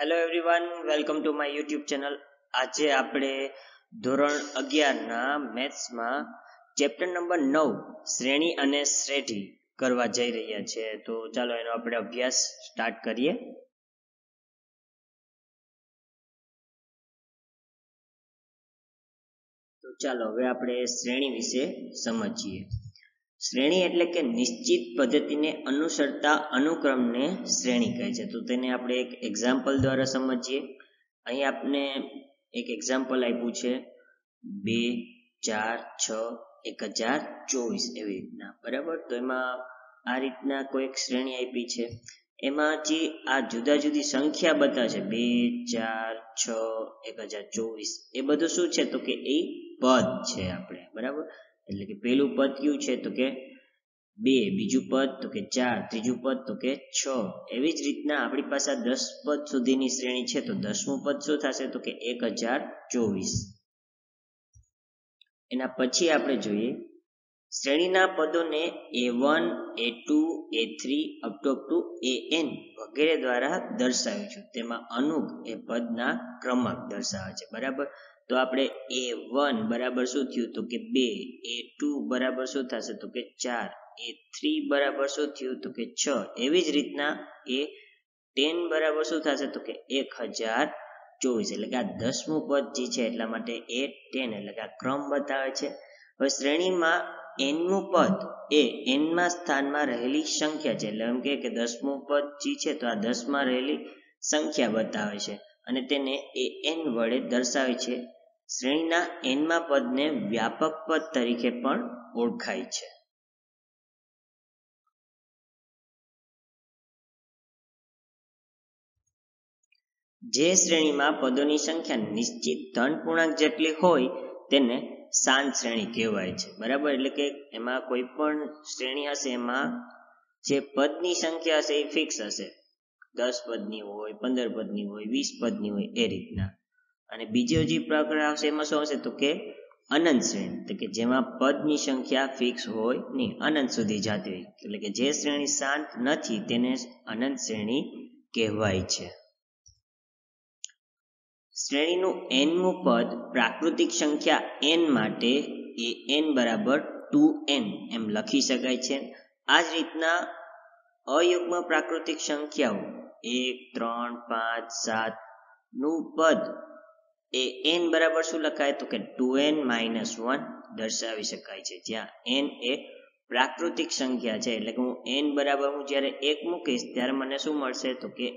Hello everyone welcome to my YouTube channel. आज आपणे धोरण 11 ना मैथ्स में चैप्टर नंबर 9 श्रेणी अने श्रेणी करवा जई रह्या छे, तो चलो एनो आपणे अभ्यास स्टार्ट करिए। तो चलो हवे आपणे श्रेणी विषे समझीए। श्रेणी एटले के निश्चित पद्धति ने अनुसरता अनुक्रम ने श्रेणी कहे छे। तो तेने आपणे एक एक्जाम्पल द्वारा समझीए। अहीं आपने एक एक्जाम्पल आप्युं छे 2, 4, 6, 1024 एवी रीतना, बराबर। तो एमां आ रीतना कोई एक श्रेणी आपी छे, एमांथी आ जुदा जुदी संख्या बतावे छे 2, 4, 6, 1024। ए बधुं शुं छे तो के ए पद छे आपणे, बराबर। એટલે કે પહેલું પદ કયું છે તો કે 2, બીજું પદ તો કે 4, ત્રીજું પદ તો કે 6। એવી જ રીતના આપણી પાસે 10 પદ સુધીની શ્રેણી છે, તો 10મું પદ શું થશે તો કે 1024। એના પછી આપણે જોઈએ શ્રેણીના પદોને a1, a2, a3 up to an વગેરે દ્વારા દર્શાવ્યું છે। તેમાં અનુક એ પદના ક્રમાંક દર્શાવે છે, બરાબર। तो आपणे a1 बराबर शुं थयुं तो के 2, a2 बराबर शुं थशे तो के 4, a3 बराबर शुं थयुं तो के 6। एवी ज रीतना a10 बराबर शुं थशे तो के 1024। एटले के आ 10मुं पद जे छे એટલા માટે a10 એટલે કે આ ક્રમ બતાવે છે। હવે શ્રેણીમાં nમું પદ એ n માં સ્થાનમાં રહેલી સંખ્યા છે, એટલે એમ કે 10મું પદ જે છે તો આ 10 માં રહેલી સંખ્યા બતાવે છે અને તેને an વડે દર્શાવે છે। શ્રેણીના n માં પદને વ્યાપક પદ તરીકે પણ ઓળખાય છે। જે શ્રેણીમાં પદોની સંખ્યા નિશ્ચિત ધન પૂર્ણાંક જેટલી હોય તેને શાંત શ્રેણી કહેવાય છે, બરાબર। એટલે કે એમાં કોઈ પણ શ્રેણી હશે એમાં જે પદની સંખ્યા હશે એ ફિક્સ હશે, 10 પદની હોય, 15 પદની હોય, 20 પદની હોય એ રીતના। અને બીજો જે પ્રકાર આવશે એમાં શું હશે તો કે અનંત શ્રેણી, તો કે જેમાં પદની સંખ્યા ફિક્સ હોય નહીં, અનંત સુધી જતી હોય। એટલે કે જે શ્રેણી શાંત નથી તેને અનંત શ્રેણી કહેવાય છે। શ્રેણીનું nમું પદ પ્રાકૃતિક સંખ્યા n માટે an બરાબર 2n એમ લખી શકાય છે। આ જ રીતના અયુગ્મ પ્રાકૃતિક સંખ્યાઓ 1, 3, 5, 7નું પદ an બરાબર શું લખાય તો કે 2n-1 દર્શાવી શકાય છે, જ્યાં n એ પ્રાકૃતિક સંખ્યા છે। એટલે કે હું n બરાબર હું જ્યારે 1 મૂકીશ ત્યારે મને શું મળશે તો કે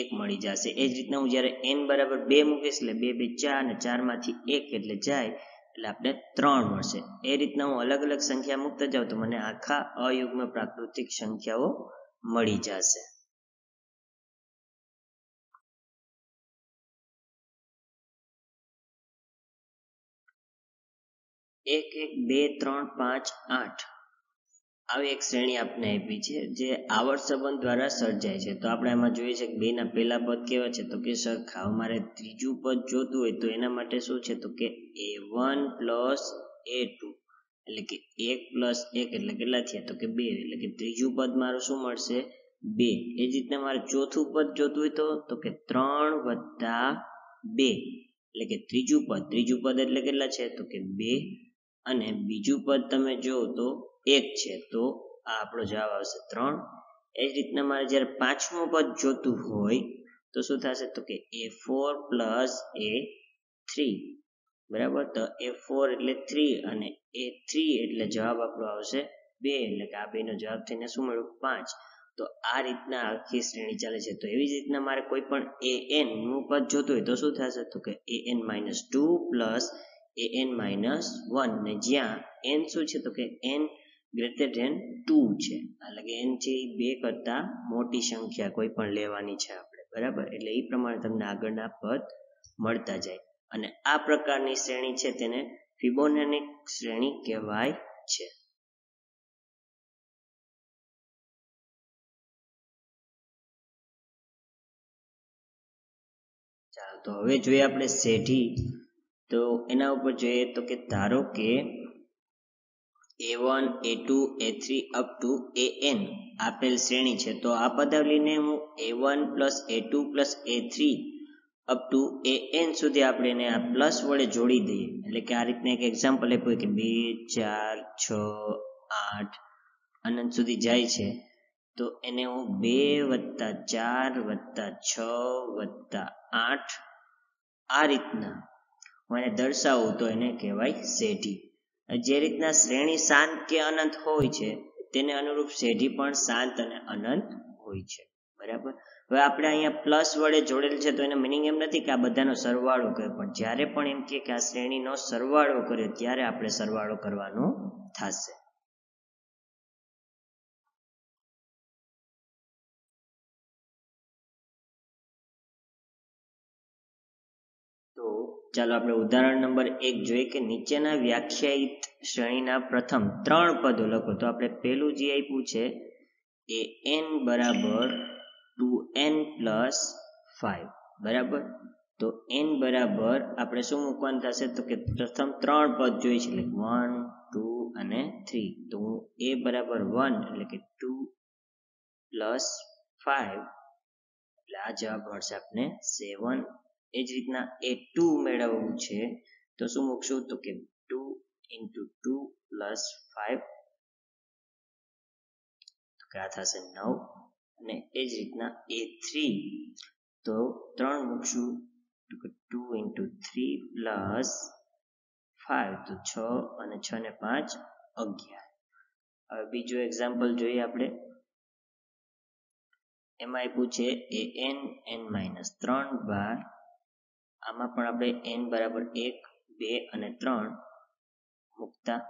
1 મળી જશે। એ જ રીતના હું જ્યારે n બરાબર 2 મૂકીશ એટલે 2, 2, 4 અને 4માંથી 1 એટલે જાય, એટલે આપણે 3 મળશે। એ રીતના હું અલગ અલગ સંખ્યા મૂકતા જાઉં તો મને આખા અયુગ્મ પ્રાકૃતિક સંખ્યાઓ મળી જશે। એક એક 2, 3, 5, 8 આવી એક શ્રેણી આપણે આપી છે જે આવર્ત સંબંધ દ્વારા સર્જાય છે। તો આપણે એમાં જોઈએ છે કે 2ના પહેલા પદ કેવા છે તો કે સરખા। અમારે ત્રીજું પદ જોતું હોય તો એના માટે શું છે તો કે a1 plus a2 એટલે કે 1 plus 1 એટલે કેટલા થયા તો કે 2, એટલે કે ત્રીજું પદ મારું શું મળશે 2। એ જ રીતે મારે ચોથું પદ જોતું હોય તો કે 3 વત્તા 2 એટલે કે ત્રીજું પદ એટલે કેટલા છે તો કે 2 અને બીજું પદ તમે જોવો તો 1 છે, તો આ આપણો જવાબ આવશે 3। એ જ રીતના મારે જ્યારે પાંચમું પદ જોતું હોય તો શું થશે તો કે a4 plus a3, બરાબર। તો a4 એટલે 3 અને a3 એટલે જવાબ આપણો આવશે 2, એટલે કે આ બેનો જવાબ થઈને શું મળ્યું 5। તો આ રીતના આખી શ્રેણી ચાલે છે। તો એવી જ રીતના મારે કોઈ પણ an નું પદ જોતું હોય તો શું થશે તો કે an-2 plus an-1 ને જ્યાં n શું છે તો કે n greater than 2 છે, એટલે કે n છે 2 કરતા મોટી સંખ્યા કોઈ પણ લેવાની છે આપણે, બરાબર। એટલે એ પ્રમાણે તમને આગળના પદ મળતા જાય અને આ પ્રકારની શ્રેણી છે તેને ફિબોનાચી શ્રેણી કહેવાય છે। ચાલો તો હવે જોઈએ આપણે શ્રેઢી। તો એના ઉપર જોઈએ તો કે ધારો કે A1, A2, A3 up to AN આપેલ શ્રેણી છે તો આ પદાવલીને હું A1 plus A2 plus A3 up to AN સુધી આપણે એને આ પ્લસ વડે જોડી દઈએ એટલે કે આ રીતને એક એક્ઝામ્પલ આપ્યું કે 2 4 6 8 અનંત સુધી જાય છે તો એને હું 2 4 6 8 આ રીતના હું એને દર્શાવું તો એને કહેવાય સેઢી જે રીતના શ્રેણી શાંત કે અનંત હોય છે તેને અનુરૂપ સેઢી પણ શાંત અને અનંત હોય છે બરાબર હવે આપણે અહીંયા પ્લસ વડે જોડેલ છે તો એનો મીનિંગ એમ નથી કે આ બધાનો સરવાળો કરે પણ જ્યારે પણ એમ કે આ શ્રેણીનો સરવાળો કરે ત્યારે આપણે સરવાળો કરવાનો થશે તો ચાલો આપણે ઉદાહરણ નંબર 1 જોઈએ કે નીચેના વ્યાખ્યાયિત શ્રેણીના પ્રથમ 3 પદો લખો તો આપણે પહેલું જે આપ્યું છે an બરાબર 2n plus 5 બરાબર તો n બરાબર આપણે શું મૂકવાનું થશે તો કે પ્રથમ 3 પદ જોઈએ છે એટલે 1 2 અને 3 તો હું a બરાબર 1 એટલે કે 2 plus 5 એટલે આ જવાબ મળશે આપણે 7 એ જ રીતના a2 મેળવવું છે તો શું મૂકશું તો કે 2 * 2 + 5 તો કે આ થશે 9 અને એ જ રીતના a3 તો 3 મૂકશું તો કે 2 * 3 + 5 તો 6 અને 6 ને 5 11 હવે બીજો એક્ઝામ્પલ જોઈએ આપણે એમાં આપ્યું છે an n - 3 વાર આમાં પણ આપણે n બરાબર 1 2 અને 3 મુકતા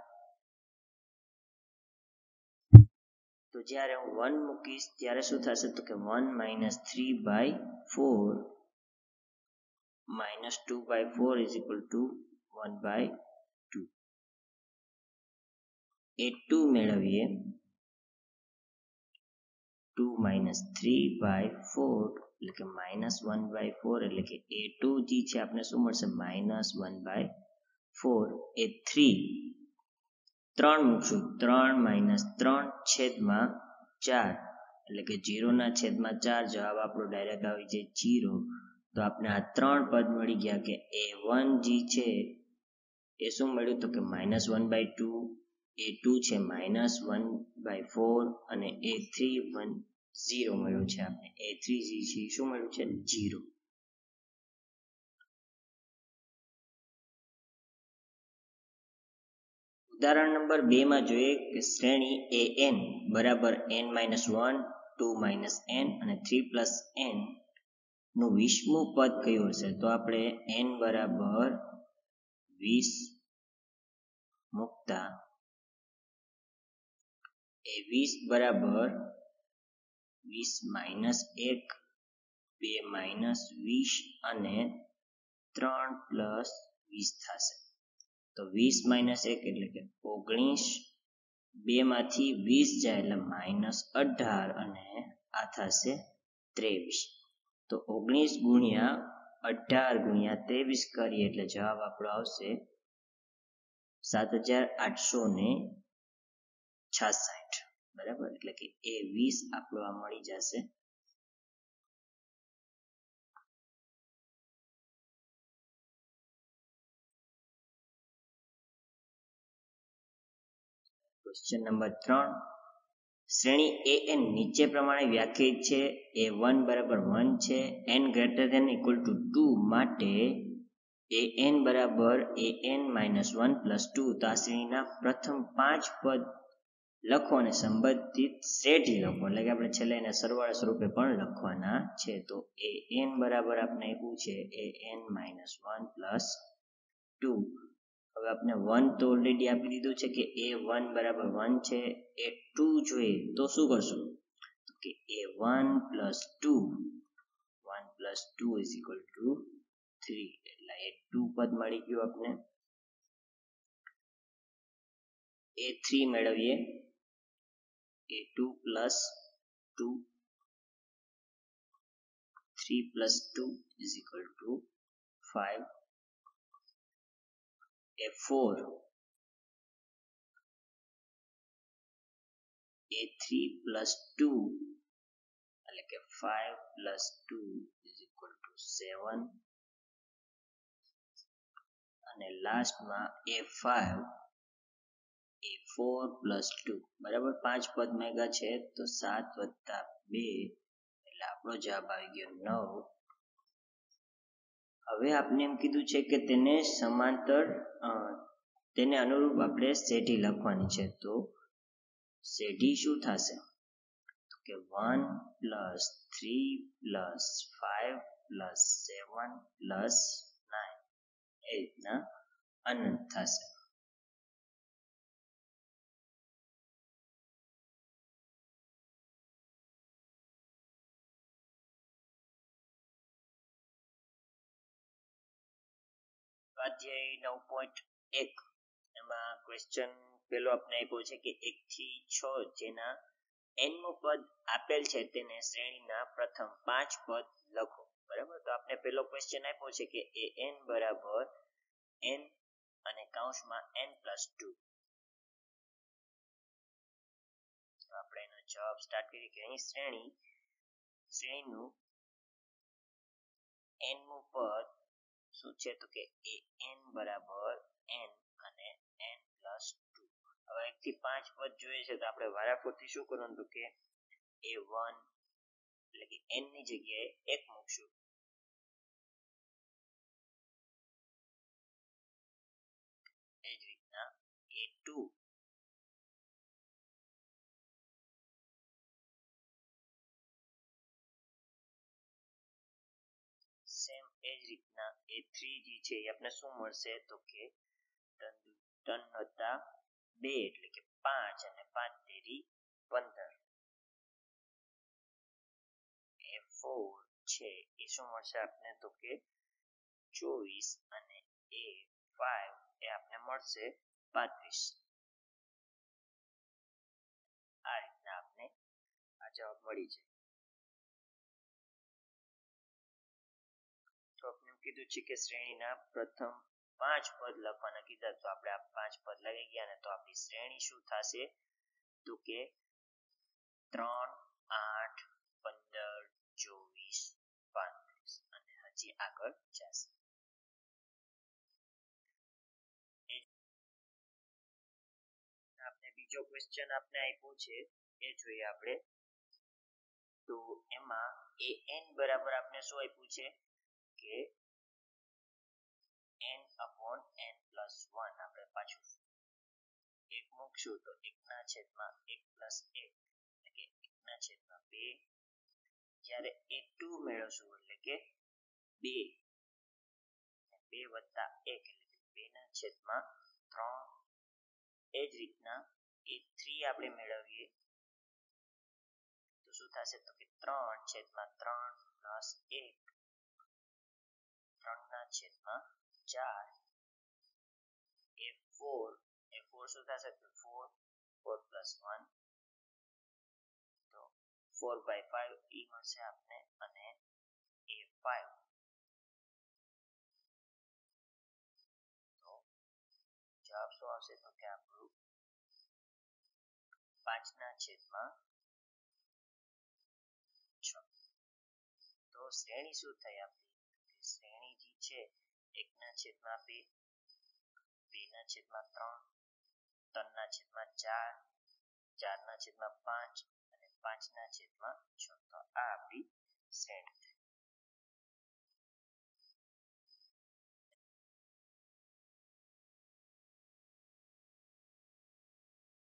તો જ્યારે હું 1 મૂકીશ ત્યારે શું થશે તો કે 1 - 3/4 - 2/4 = 1/2 a2 મેળવીએ 2 - 3/4 એટલે કે -1/4 એટલે કે a2 જે છે આપણે શું મળશે -1/4 a3 3 મૂકશું 3 - 3/4 એટલે કે 0/4 જવાબ આપણો ડાયરેક્ટ આવી જાય 0 તો આપણે આ 3 પદ મળી ગયા કે a1 જે છે એ શું મળ્યું તો કે -1/2 a2 છે -1/4 અને a3 0 મળ્યું છે આપણે a3 જે છે શું મળ્યું છે 0 ઉદાહરણ નંબર 2 માં જોઈએ કે શ્રેણી an બરાબર n - 1 2 - n અને 3 + n નું 20મું પદ કયું હશે તો આપણે n બરાબર 20 મુકતા એ 20 બરાબર 20 minus 1 2 minus 20 અને 3 plus 20 થશે તો 20 minus 1 એટલે કે 19 2 માંથી 20 જાય એટલે minus 18 અને આ થશે 23 તો 19 ગુણ્યા 18 ગુણ્યા 23 કરીએ એટલે જવાબ આપણો આવશે 7866 બરાબર એટલે કે a20 આપણો આ મળી જશે ક્વેશ્ચન નંબર 3 શ્રેણી an નીચે પ્રમાણે વ્યાખ્યાયિત છે a1 બરાબર 1 છે n greater than equal to 2 માટે an બરાબર an minus 1 plus 2 તો આ શ્રેણીના પ્રથમ 5 પદ લખો અને સંબંધિત સેઢી લખો એટલે કે આપણે છેલ્લે એના સરવાળા સ્વરૂપે પણ લખવાના છે તો an બરાબર આપણે આપ્યું છે an minus 1 plus 2 હવે આપણે 1 તો ઓલરેડી આપી દીધું છે કે a1 બરાબર 1 છે a2 જોઈએ તો શું કરશું તો કે a1 plus 2 1 plus 2 is equal to 3 એટલે a2 પદ મળી ગયું આપણે a3 મેળવીએ a2 plus 2 3 plus 2 is equal to 5 a4 a 3 plus 2, like a 5 plus 2 is equal to 7, and a last માં a5 a4 plus 2 બરાબર 5 પદ મેગા છે તો 7 વત્તા 2 એટલે આપણો જવાબ આવી ગયો 9. હવે આપણે એમ કીધું છે કે તેને સમાંતર તેને અનુરૂપ આપણે સેટી લખવાની છે તો સેટી શું થશે તો કે 1 plus 3 plus 5 plus 7 plus 9 એ રીતના અનંત થશે. અધ્યાય 9.1 એમાં ક્વેશ્ચન પેલો આપણે આપ્યો છે કે 1 થી 6 જેના n નું પદ આપેલ છે તેને શ્રેણીના પ્રથમ 5 પદ લખો. બરાબર તો આપણે પેલો ક્વેશ્ચન આપ્યો છે કે an બરાબર n અને કૌંસમાં n plus 2. આપણે એનો જવાબ સ્ટાર્ટ કરીએ કે અહીં શ્રેણીનું n નું પદ શું છે તો કે an બરાબર n અને n plus 2. હવે 1 થી 5 પદ જોઈએ છે તો આપણે વારાફરતી શું કરવાનું તો કે a1 એટલે કે n ની જગ્યાએ 1 મૂકશું. એ જ રીતના a2 સેમ એ જ રીતના a3 જે છે એ આપણે શું મળશે તો કે 3 વત્તા 2 એટલે કે 5 અને 5 × 3 = 15. a4 છે એ શું મળશે આપણે તો કે 24 અને a5 એ આપણે મળશે 35. આ રીતના આપણે આ જવાબ મળી છે. કીધું છે કે શ્રેણીના પ્રથમ 5 પદ લખવાના કીધા તો આપણે આ 5 પદ લઈ ગયા ને તો આપણી શ્રેણી શું થશે તો કે 3 8 15 24 35 અને હજી આગળ જશે. આપણે બીજો ક્વેશ્ચન આપણે આપ્યો છે એ જોઈએ આપણે તો એમાં an બરાબર આપણે શું આપ્યું છે કે n/n+1 આપણે પાછું 1 મૂકશું તો 1/1 + 1 એટલે કે 1/2. જ્યારે a2 મેળવશું એટલે કે 2 2 + 1 એટલે કે 2/3. એ જ રીતના a3 આપણે મેળવીએ તો શું થશે તો કે 3/3 + 1 3/4. a4 શું થશે તો 4 4 + 1 તો 4/5 એ મળશે આપણે અને a5 તો જવાબ શું આવશે તો કે આપણું 5/6. તો શ્રેણી શું થઈ આપણી શ્રેણી જે છે 1/2 2/3 3/4 4/5 અને 5/6 તો આ આપણી શ્રેણી છે.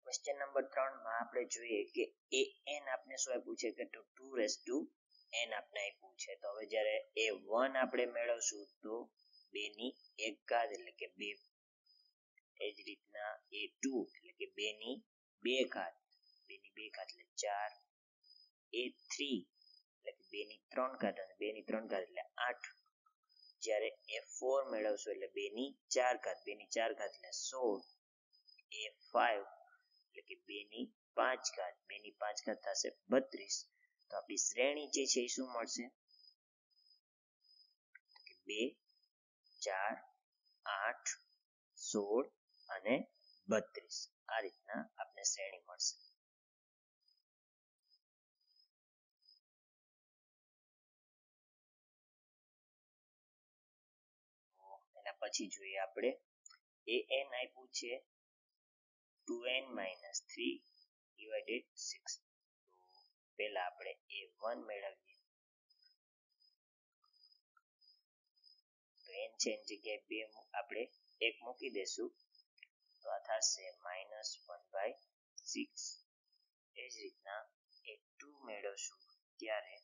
ક્વેશ્ચન નંબર 3 માં આપણે જોઈએ કે an આપણે શું આપ્યું છે કે 2 n આપણે આપ્યું છે તો હવે જ્યારે a1 આપણે મેળવશું તો 2 ની 1 ઘાત એટલે કે 2. એ જ રીતના a2 એટલે કે 2 ની 2 ઘાત 2 ની 2 ઘાત એટલે 4. a3 એટલે કે 2 ની 3 ઘાત અને 2 ની 3 ઘાત એટલે 8. જ્યારે a4 મેળવશું એટલે 2 ની 4 ઘાત 2 ની 4 ઘાત એટલે 16. a5 એટલે કે 2 ની 5 ઘાત 2 ની 5 ઘાત થશે 32. તો આપણી શ્રેણી જે છે એ શું મળશે 2 4 8 16 અને 32. આ રીતના આપણે શ્રેણી મળશે. પછી જોઈએ આપણે an આપ્યું છે 2n minus 3 divided 6 તો પહેલા આપણે a1 મેળવીએ તો n છે એની જગ્યાએ બે આપણે 1 મૂકી દેશું તો આ થશે -1/6 એ જ રીતના a2 મેળવશું ત્યારે 2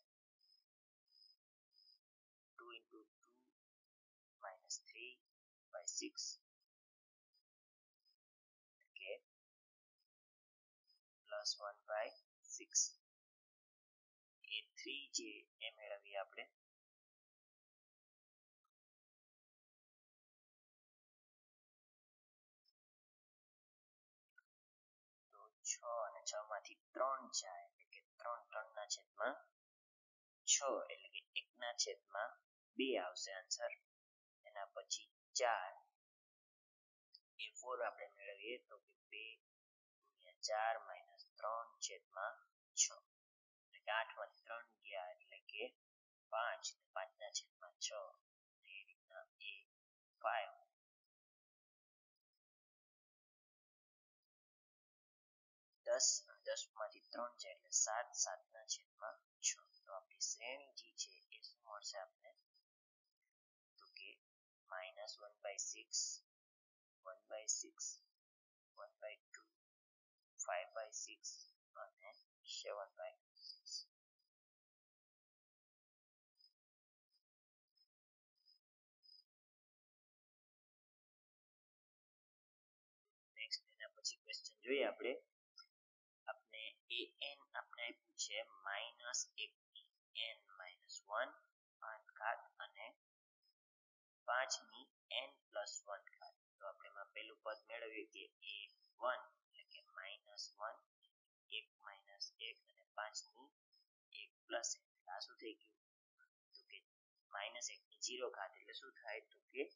× 2 - 3/6 okay +1/6 a3 જે એ મેળવીએ આપણે તો 6 અને 6 માંથી 3 જાય એટલે કે 3 3/6 એટલે કે 1/2 આવશે આન્સર એના પછી 4 a4 આપણે મેળવીએ તો કે 2 × 4 - 3/6 એટલે 8 માંથી 3 ગયા એટલે કે 5 5/6 એ રીતના a5 10 માંથી 3 જાય એટલે 7 7/6 તો આપણી શ્રેણી જે છે એ શું મળશે આપણે તો કે -1/6 1/6 1/2 5/6 અને 7/6 નેક્સ્ટ એના પછી ક્વેશ્ચન જોઈએ આપણે આપણે an આપણે આપ્યું છે -1 અને 5 ની n+1 તો આપણે માં પહેલું પદ મેળવીએ કે a1 એટલે કે -1 1 અને 5 ની 1 આ શું થઈ ગયું તો કે -1 ની 0 એટલે શું થાય તો કે 1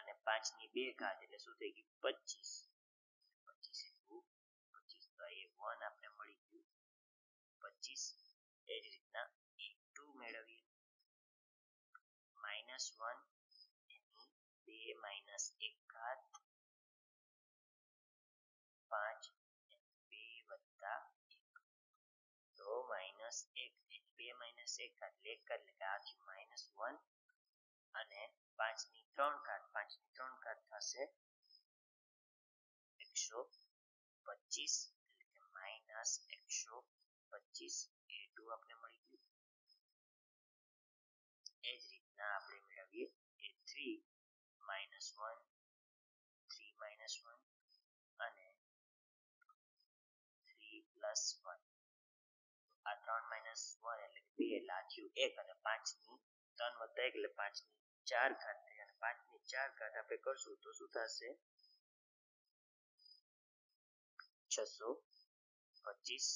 અને 5 ની 2 એટલે શું થઈ ગયું 25 તો a1 આપણે મળી ગયું 25 એ જ રીતના a2 મેળવીએ -1 - 2 - 1 5 - 2 + 1 तो -1 - 2 - 1 लेकर लेकर आज -1 અને 5 ની 3 થશે 125 એટલે કે -125 a2 આપણે મળી ગયું એ જ રીતના આપણે મેળવીએ a3 -1 3 - 1 અને 3 + 1 આ 3 - 1 એટલે 2 એટલે આખ્યું 1 અને 5 ની 3 + 1 એટલે 5 ની 4 થઈ અને 5 ની 4 આપણે કરશું તો શું થશે 625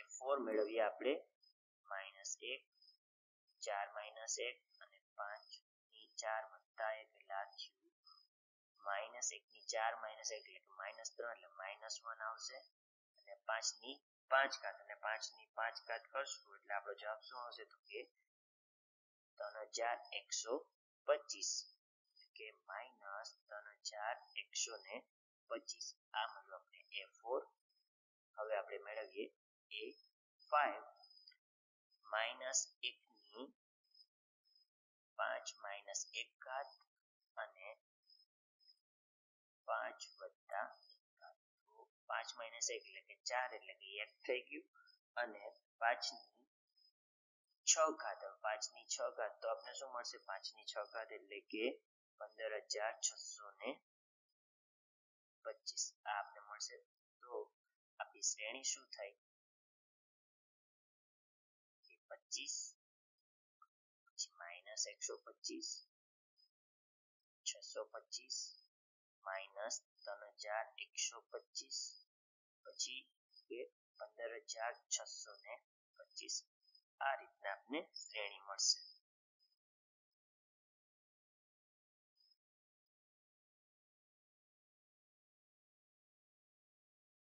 a4 મેળવીએ આપણે -1 4 - 1 અને 5 ની 4 એટલે લાગ્યું -1 ની 4 - 1 એટલે કે -3 એટલે -1 આવશે અને 5 ની 5 અને 5 ની 5 કરશું એટલે આપણો જવાબ શું આવશે તો કે 3125 કે -3125 આ મળ્યું આપણે a4 હવે આપણે મેળવીએ a5 -1 ની 5 - 1 અને 5 + 1 તો 5 - 1 એટલે કે 4 એટલે કે 1 થઈ ગયું અને 5 ની 6 તો 5 ની 6 તો આપણે શું મળશે 5 ની 6 એટલે કે 15625 આ આપણે મળશે તો આપણી શ્રેણી શું થઈ 25 - 125 625 - 3125 પછી કે 15625 આ રીતના આપણે શ્રેણી મળશે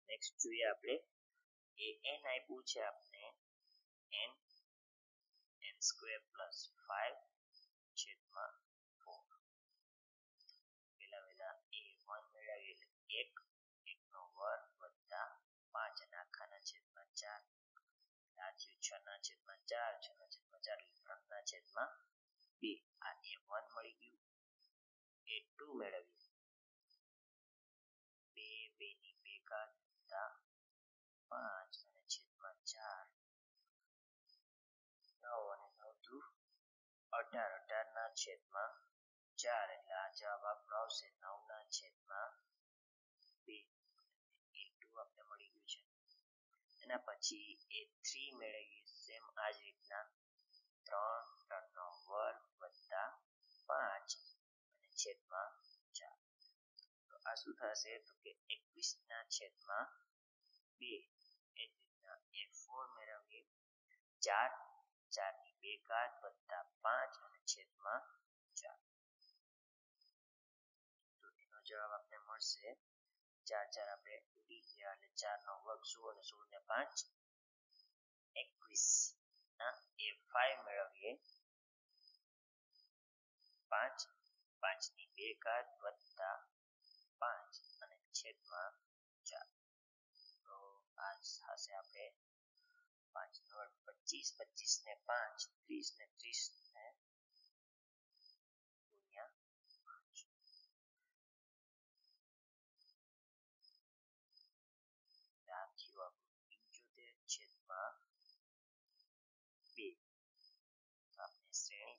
નેક્સ્ટ જોઈએ આપણે an આપ્યું છે આપણે n square plus 5 4. પેલા એ 1 મેળવીએ એટલે 1 નો વર્ગ 5 અને આખાના છેદમાં 4 રાજ્યું 6 ના છેદમાં 4 6 ના છેદમાં 4 3 ના છેદમાં 2 આ એ 1 મળી ગયું એ 2 મેળવીએ 2 ની 2 ઘાત 5 અને છેદમાં 4 9 અને 9 2 18 18 ના છેદમાં 4 એટલે આ જવાબ આપણો આવશે 9 ના છેદમાં 2 A2 આપણે મળી ગયું છે એના પછી A3 મેળવીએ સેમ આ જ રીતના 3 નો વર્ગ 5 અને છેદમાં 4 તો આ શું થશે તો કે 21 ના છેદમાં 2 એ જ રીતના A4 મેળવીએ 4 ની 2 ઘાત 5 અને છેદમાં 4 તો એનો જવાબ આપણે મળશે 4 4 આપણે ઉડી ગયા અને 4 નો વર્ગ 16 અને 16 ને 5 21 ના A5 મેળવીએ 5 ની 2 ઘાત 5 અને છેદમાં 4 તો આ થશે આપણે 5 નો વર્ગ 25 25 ને 5 30 ને 30 ને श्रेणी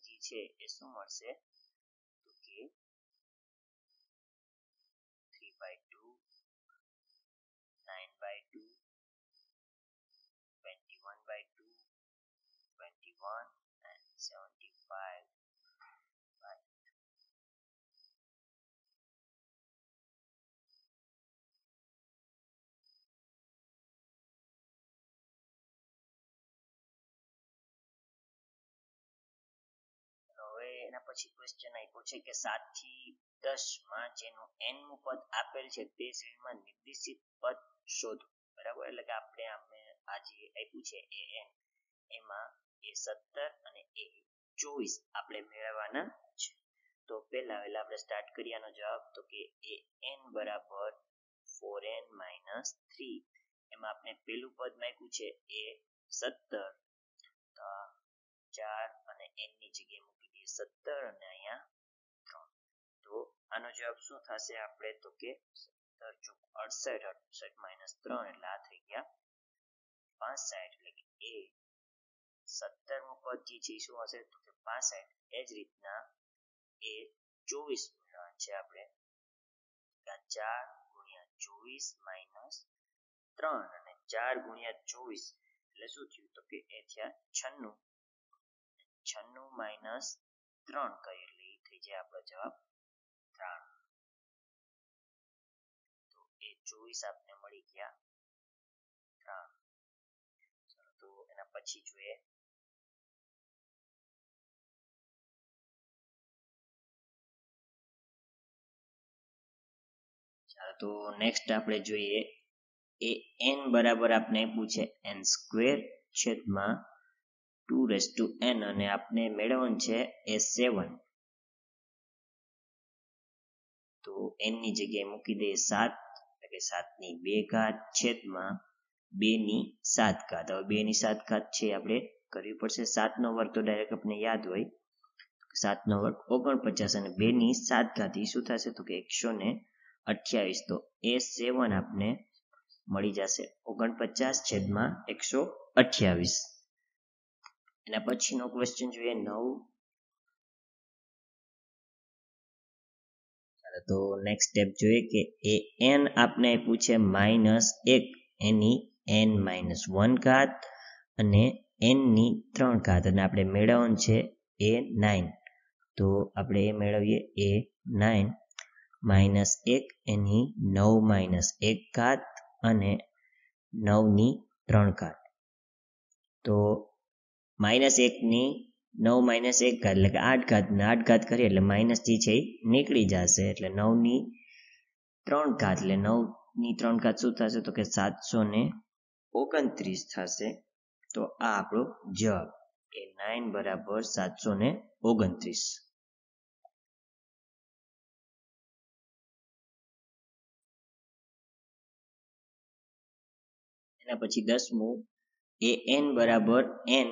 जी छे ए शुं मळशे तो के 3/2 9/2 21/2 21 and 75/2 હવે એના પછી ક્વેશ્ચન આપ્યો છે કે 7 થી 10 માં જેનું n નું પદ આપેલ છે તે શ્રેણીમાં નિર્દેશિત પદ શોધો બરાબર એટલે કે આપણે આ જે આપ્યું છે an એમાં એ 17 અને એ 24 આપણે મેળવવાના છે તો પહેલા આપણે સ્ટાર્ટ કરીએ આનો જવાબ તો કે an બરાબર 4n - 3 એમાં આપણે પહેલું પદ માંગ્યું છે એ 17 તો 4 અને n ની જગ્યાએ 17 અને અહીંયા 3 તો આનો જવાબ શું થશે આપણે તો કે 17 68 68 - 3 એટલે આ થઈ ગયા 65 એટલે કે a 17 નું પદ જે છે શું હશે તો કે 65 એ જ રીતના a 24 મેળવવાનું છે આપણે 4 × 24 - 3 અને 4 × 24 એટલે શું થયું તો કે એ થયા 96 - 3 કરીએ એટલે એ થઈ જાય આપણો જવાબ 93 તો એ 24 આપણે મળી ગયા 93 ચાલો તો એના પછી જોઈએ ચાલો તો નેક્સ્ટ આપણે જોઈએ એ n બરાબર આપણે પૂછે n² - 2n અને આપણે મેળવવાનું છે a7 તો n ની જગ્યાએ મૂકી દે 7 એટલે કે 7 ની 2 ઘાત - 2 ની 7 ઘાત હવે 2 ની 7 ઘાત છે આપણે કરવી પડશે 7 નો વર્ગ તો ડાયરેક્ટ આપણે યાદ હોય 7 નો વર્ગ 49 અને 2 ની 7 ઘાત એ શું થશે તો કે 128 તો a7 આપણે મળી જશે 49 - 128 એના પછીનો ક્વેશ્ચન જોઈએ 9 ચાલો તો નેક્સ્ટ સ્ટેપ જોઈએ કે an આપણે પૂછે -1 એની n - 1 ઘાત અને n ની 3 ઘાત અને આપણે મેળવવાનું છે a9 તો આપણે એ મેળવીએ a9 - 1 એની 9 - 1 ઘાત અને 9 ની 3 ઘાત તો -1 ની 9 - 1 ઘાત એટલે કે 8 ઘાત ને 8 ઘાત કરીએ એટલે માઈનસ જે છે નીકળી જશે એટલે 9 ની 3 ઘાત એટલે 9 ની 3 ઘાત શું થશે તો કે 729 થશે તો આ આપણો જવાબ કે 9 બરાબર 729. એના પછી 10મું એ n બરાબર n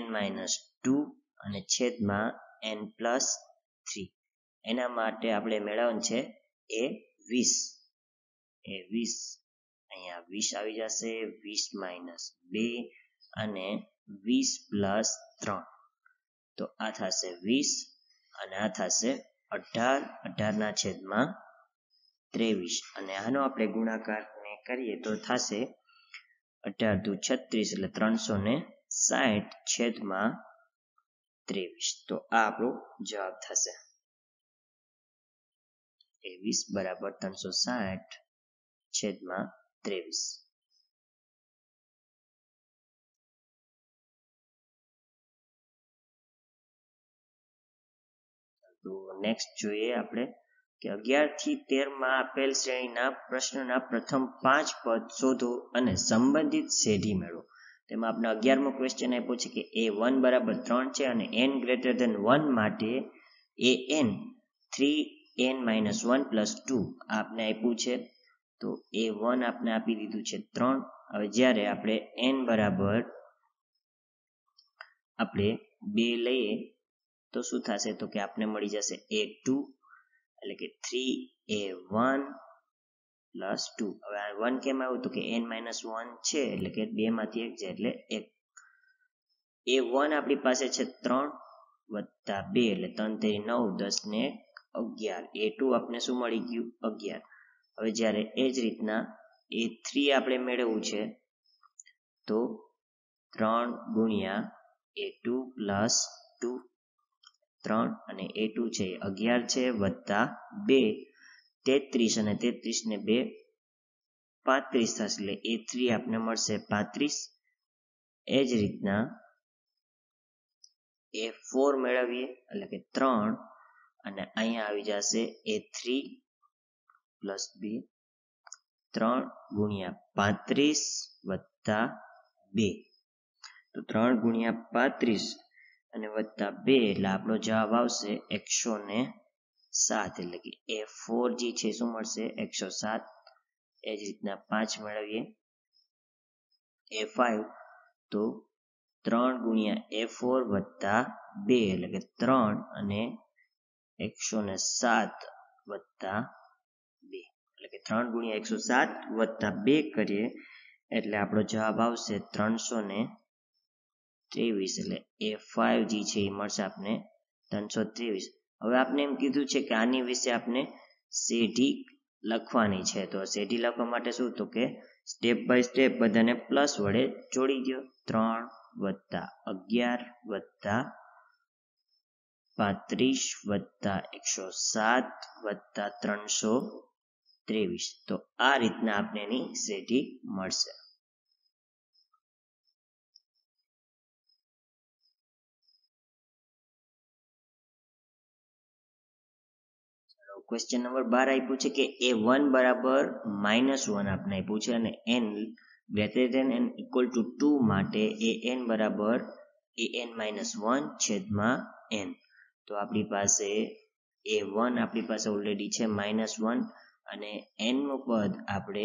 n માઇનસ 2 અને છેદમાં n પ્લસ 3. એના માટે આપણે મેળવવાનું છે એ 20. એ 20 અહીંયા 20 આવી જશે, 20 માઇનસ 2 અને 20 પ્લસ 3, તો આ થશે 20 અને આ થશે 18, 18 ના છેદમાં 23. અને આનો આપણે ગુણાકાર કરીએ તો થશે 18×2=36 એટલે 360 છેદમાં 23. તો આ આપણો જવાબ થશે. 20 બરાબર 360 છેદમાં 23. તો નેક્સ્ટ જોઈએ આપણે કે 11 થી 13 માં આપેલ શ્રેણીના પ્રશ્નના પ્રથમ 5 પદ શોધો અને સંબંધિત શેઢી મેળવો. તેમાં આપણે 11મો ક્વેશ્ચન આપ્યો છે કે a1 બરાબર 3 છે અને n ગ્રેટર ધેન 1 માટે an 3n-1 પ્લસ 2 આપને આપ્યું છે. તો a1 આપણે આપી દીધું છે 3. હવે જ્યારે આપણે n બરાબર આપણે 2 લઈએ તો શું થશે, તો કે આપણે મળી જશે a2 એટલે કે 3a1 પ્લસ 2. હવે આ 1 કેમ આવ્યું, તો કે n-1 છે એટલે કે 2 માંથી 1 જાય એટલે 1. a1 આપણી પાસે છે 3 + 2 એટલે 3×3 = 9, 10 ને 11. a2 આપણે શું મળી ગયું, 11. હવે જ્યારે એ જ રીતના a3 આપણે મેળવવું છે તો 3 × a2 પ્લસ 2, 3 અને a2 છે 11 છે + 2 33 અને 33 ને 2 35 થશે એટલે a3 આપણે મળશે 35. એ જ રીતના a4 મેળવીએ એટલે કે 3 અને અહીંયા આવી જશે a3 પ્લસ 2, 3×35 + 2. તો 3×35 અને + 2 એટલે આપણો જવાબ આવશે 107. એટલે કે a4 જે છે શું મળશે 107. એ જ રીતના 5 મેળવીએ a5, તો 3×a4 + 2 એટલે કે 3 અને 107 + 2 એટલે કે 3×107 + 2 કરીએ એટલે આપણો જવાબ આવશે 323. એટલે a5 જે છે એ મળશે આપણે 323. હવે આપણે એમ કીધું છે કે આની વિશે આપણે શેઢી લખવાની છે, તો શેઢી લખવા માટે શું, તો કે સ્ટેપ બાય સ્ટેપ બધાને પ્લસ વડે જોડી દો. 3 + 11 + 35 + 107 + 323. તો આ રીતના આપણે એની શેઢી મળશે. ક્વેશ્ચન નંબર 12 આપ્યું છે કે a1 બરાબર -1 આપણે આપ્યું છે અને n greater than n equal to 2 માટે an બરાબર an-1 છેદમાં n. તો આપણી પાસે a1 આપણી પાસે ઓલરેડી છે -1 અને n નું પદ આપણે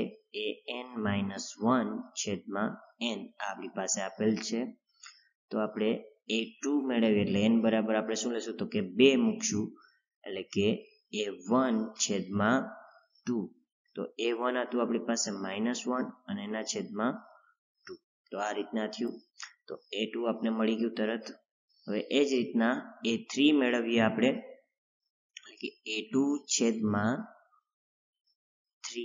an-1 છેદમાં n આપણી પાસે આપેલ છે. તો આપણે a2 મેળવીએ એટલે n બરાબર આપણે શું લેશું, તો કે 2 મૂકશું એટલે કે a1 છેદમાં 2. તો a1 હતું આપણી પાસે -1 અને એના છેદમાં 2. તો આ રીતના થયું. તો a2 આપણે મળી ગયું તરત. હવે એ જ રીતના a3 મેળવીએ આપણે એટલે કે a2 છેદમાં 3.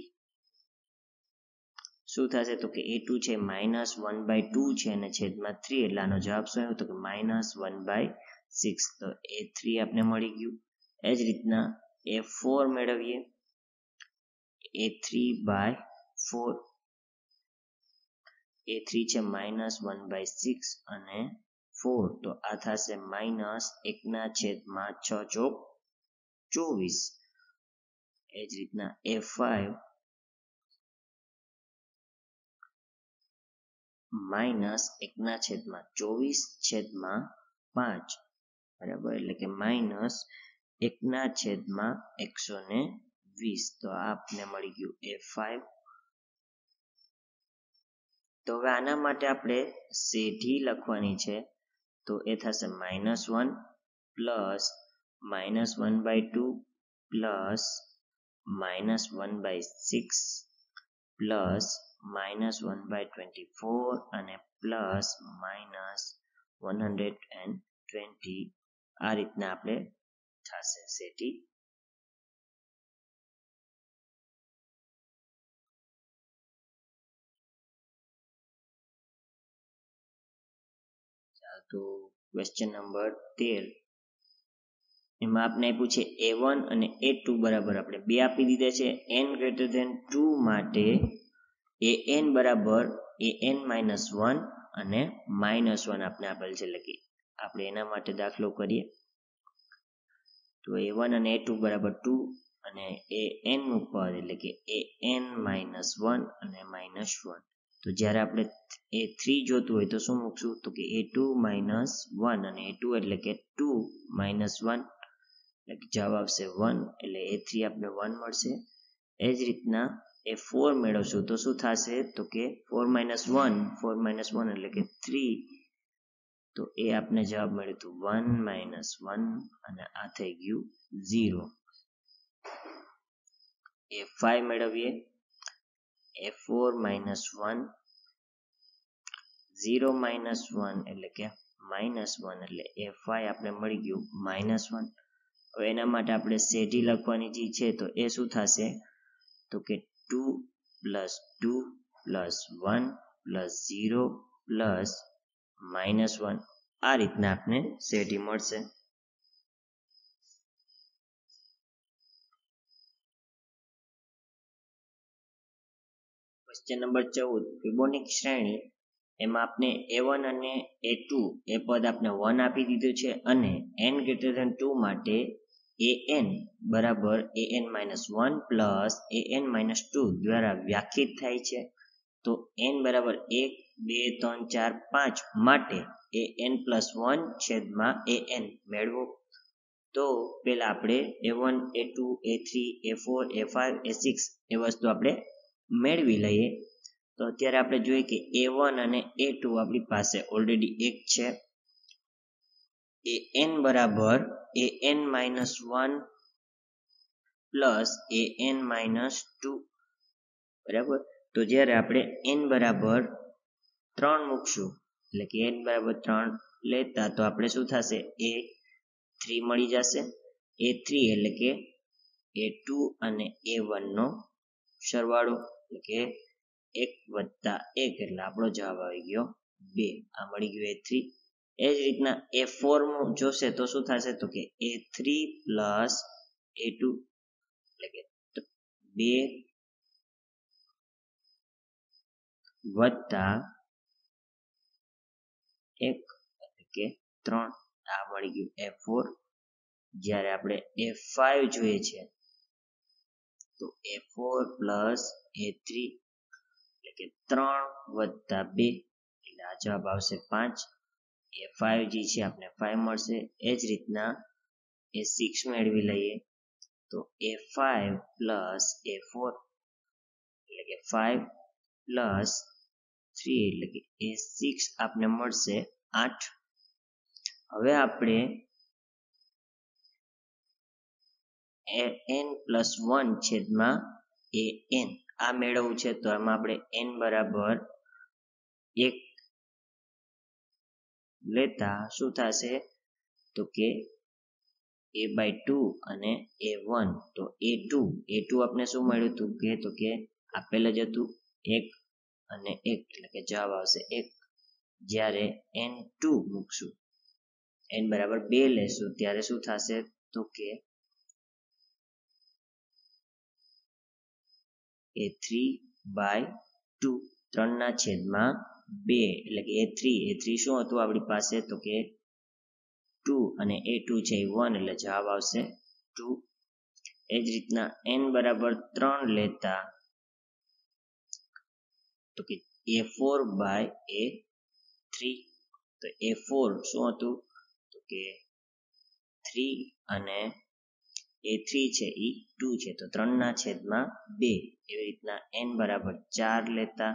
શું થશે, તો કે a2 છે -1/2 છે અને છેદમાં 3 એટલે આનો જવાબ શું આવ્યો, તો કે -1/6. તો a3 આપણે મળી ગયું. એ જ રીતના a4 મેળવીએ, a3/4. a3 છે -1/6 અને 4, તો આ થશે -1/6 = 24. એ જ રીતના a5 માઇનસ 1/24/5 બરાબર એટલે કે માઇનસ 1/120. તો આપને મળી ગયું F5. તો હવે આના માટે આપણે સેઢી લખવાની છે. તો એ થશે -1 + -1/2 + -1/6 + -1/24 અને +-120. આ રીતના આપણે થશે સેટી. તો ક્વેશ્ચન નંબર 13 એમાં આપણે આપ્યું છે A1 અને A2 બરાબર આપણે બે આપી દીધા છે. n greater than 2 માટે an બરાબર an-1 અને -1 આપણે આપેલ છે. એટલે કે આપણે એના માટે દાખલો કરીએ. તો A1 અને A2 બરાબર 2 અને an નું પદ એટલે કે an-1 અને -1. તો જ્યારે આપણે A3 જોતું હોય તો શું મૂકશું? તો કે A2 - 1 અને A2 એટલે કે 2 - 1 એટલે કે જવાબ આવશે 1. એટલે A3 આપણે 1 મળશે. એ જ રીતના A4 મેળવશું તો શું થશે? તો કે 4 - 1 એટલે કે 3. તો એ આપણે જવાબ મળ્યું તો 1 - 1 અને આ થઈ ગયું 0. A5 મેળવીએ. A4 - 1 0 - 1 એટલે કે -1 એટલે A5 આપણે મળી ગયું -1. હવે એના માટે આપણે સેઢી લખવાની જે છે તો એ શું થશે? તો કે 2 + 2 + 1 + 0 + -1. આ રીતના આપણે સેઢી મળશે. ક્વેશ્ચન નંબર 14 ફિબોનાચી શ્રેણી એમાં આપણે A1 અને A2 એ પદ આપણે 1 આપી દીધું છે અને n greater than 2 માટે an બરાબર an-1 + an-2 દ્વારા વ્યાખ્યાયિત થાય છે. તો n બરાબર 1 2 3 4 5 માટે an+1/an મેળવો. તો પહેલા આપણે A1 A2 A3 A4 A5 A6 એ વસ્તુ આપણે મેળવી લઈએ. તો અત્યારે આપણે જોઈએ કે A1 અને A2 આપણી પાસે ઓલરેડી 1 છે. an બરાબર an-1 + an-2 બરાબર. તો જ્યારે આપણે n બરાબર 3 મૂકશું એટલે કે n બરાબર 3 લેતા તો આપણે શું થશે? A3 મળી જશે. A3 એટલે કે A2 અને A1 નો સરવાળો એટલે કે 1 + 1 એટલે આપણો જવાબ આવી ગયો 2. આ મળી ગયો A3. એ જ રીતના A4 માં જોશે તો શું થશે? તો કે A3 + A2 એટલે કે 2 + 1 એટલે કે 3. આ મળી ગયું A4. જ્યારે આપણે A5 જોઈએ છે તો A4 + A3 એટલે કે 3 + 2 એટલે આ જવાબ આવશે 5. A5 જે છે આપણે 5 મળશે. એ જ રીતના A6 મેળવી લઈએ. તો A5 + A4 એટલે કે 5 + 3 એટલે કે A6 આપણે મળશે 8. હવે આપણે an+1/an આ મેળવવું છે. તો એમાં આપણે n બરાબર 1 લેતા શું થશે? તો કે A/2 અને A1. તો A2 આપણે શું મળ્યું હતું કે તો કે આપેલ જ હતું 1 અને 1 એટલે કે જવાબ આવશે 1. જ્યારે n2 મૂકશું n બરાબર 2 લેશું ત્યારે શું થશે? તો કે A3/2 3/2 એટલે કે A3 શું હતું આપણી પાસે? તો કે 2 અને A2 છે 1 એટલે જવાબ આવશે 2. એ જ રીતના n બરાબર 3 લેતા તો કે A4 by A3. તો A4 શું હતું? તો કે 3 અને A3 છે ઈ 2 છે, તો 3 ના છેદમાં 2. એવી રીતના n બરાબર 4 લેતા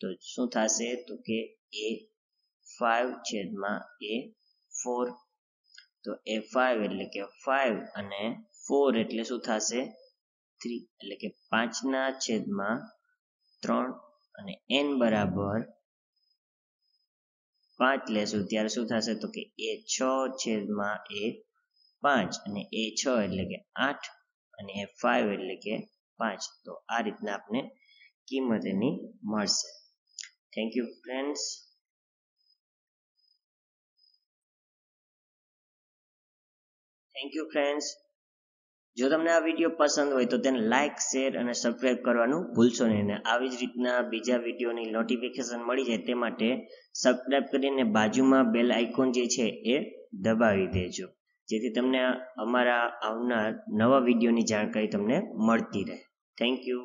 તો શું થશે? તો કે A5 છેદમાં A4. તો A5 એટલે કે 5 અને 4 એટલે શું થશે? 3 એટલે કે 5 ના છેદમાં 3 અને n બરાબર 5 લેશું ત્યારે શું થશે? તો કે a6 છેદમાં a5 અને a6 એટલે કે 8 અને a5 એટલે કે 5. તો આ રીતના આપણે કિંમત એની મળશે. Thank you friends. Thank you friends. જો તમને આ વિડીયો પસંદ હોય તો તેને લાઇક, શેર અને સબસ્ક્રાઇબ કરવાનું ભૂલશો નહીં, અને આવી જ રીતના બીજા વિડીયોની નોટિફિકેશન મળી જાય તે માટે સબસ્ક્રાઇબ કરીને બાજુમાં બેલ આઇકોન જે છે એ દબાવી દેજો, જેથી તમને અમારા આવનાર નવા વિડીયોની જાણકારી તમને મળતી રહે. Thank you.